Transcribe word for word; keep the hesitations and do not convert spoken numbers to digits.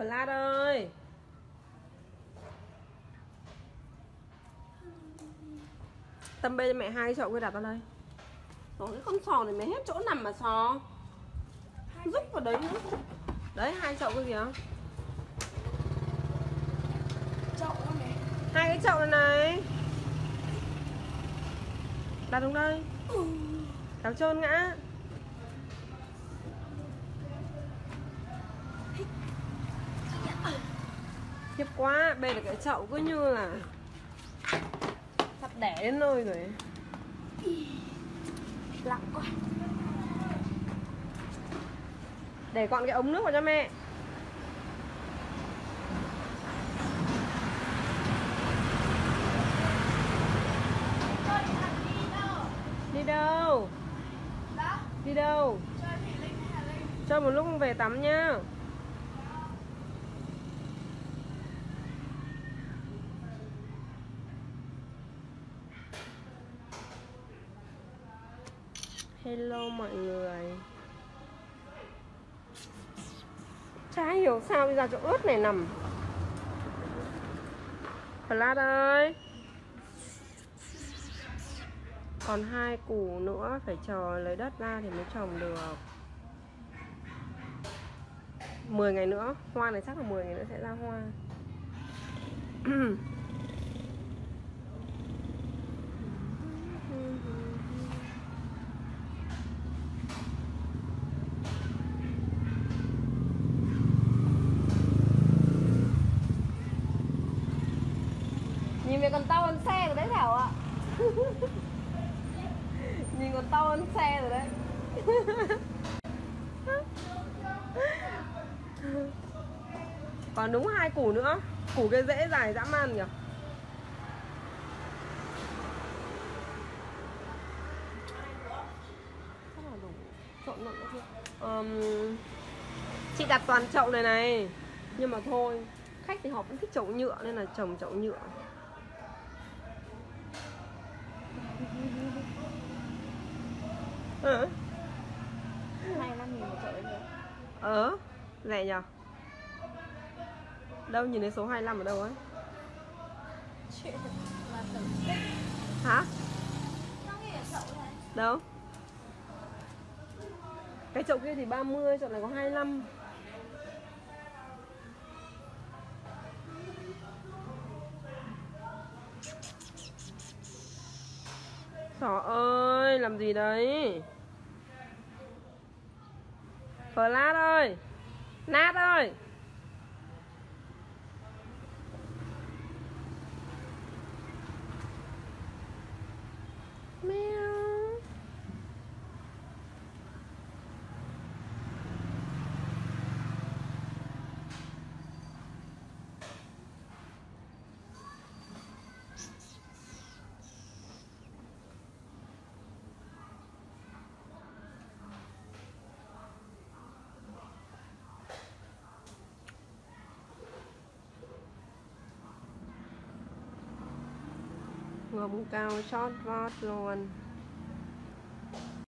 Flat ơi. Tâm bê cho mẹ hai cái sọ quay đặt vào đây. Còn cái con sò này mẹ hết chỗ nằm mà sò. Rút vào đấy nữa. Đấy hai chậu cái gì không? Chậu này. Hai cái chậu này này. Đặt đúng đây. Kéo trơn ngã. Khiếp quá, bê được cái chậu cứ như là sắp đẻ đến nơi rồi. Lặng quá. Để gọn cái ống nước vào cho mẹ. Đi đâu? Đi đâu? Cho một lúc về tắm nhá. Hello mọi người. Chả hiểu sao bây giờ chỗ ớt này nằm. Flat ơi. Còn hai củ nữa phải chờ lấy đất ra thì mới trồng được. mười ngày nữa, hoa này chắc là mười ngày nữa sẽ ra hoa. Nhìn còn tao ăn xe rồi đấy Thảo ạ. Nhìn còn tao ăn xe rồi đấy. Còn đúng hai củ nữa. Củ cái rễ dài dã man nhỉ. um, Chị đặt toàn chậu này này. Nhưng mà thôi, khách thì họ cũng thích chậu nhựa nên là trồng chậu nhựa. Ừ. hai mươi lăm nghìn một chậu đấy nữa. Ờ, rẻ nhờ. Đâu nhìn thấy số hai mươi lăm ở đâu ấy? Chuyện là tử tích. Hả? Nó nghĩ là chậu này. Đâu? Cái chậu kia thì ba mươi, chậu này có hai mươi lăm. Sỏ ơi, làm gì đấy? Flat ơi, Nát ơi. Meo. Ngầm cao chót vót luôn.